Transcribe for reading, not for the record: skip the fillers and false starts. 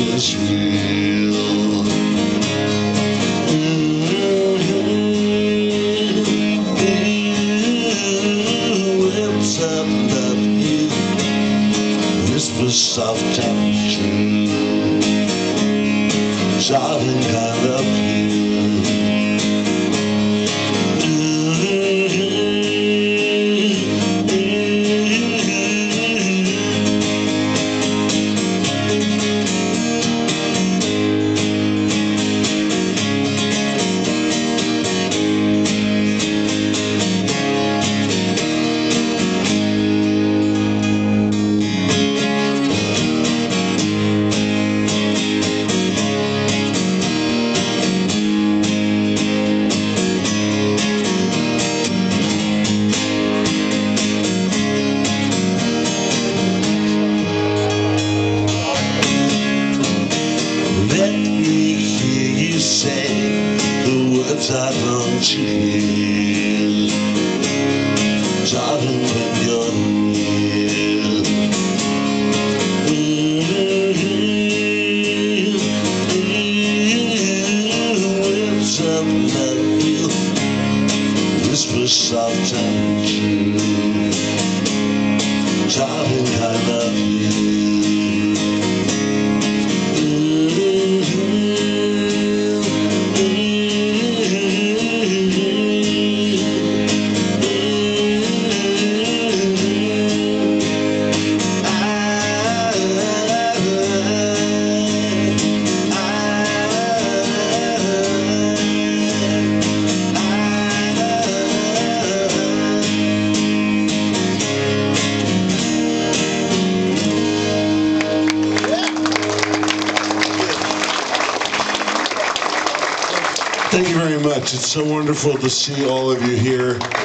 is real. Lips up the hill, whisper soft and true, sobbing kind of blue. I long to hear, darling, when you're near. Lips up the hill, whisper soft and true, darling, I love you. Thank you very much. It's so wonderful to see all of you here.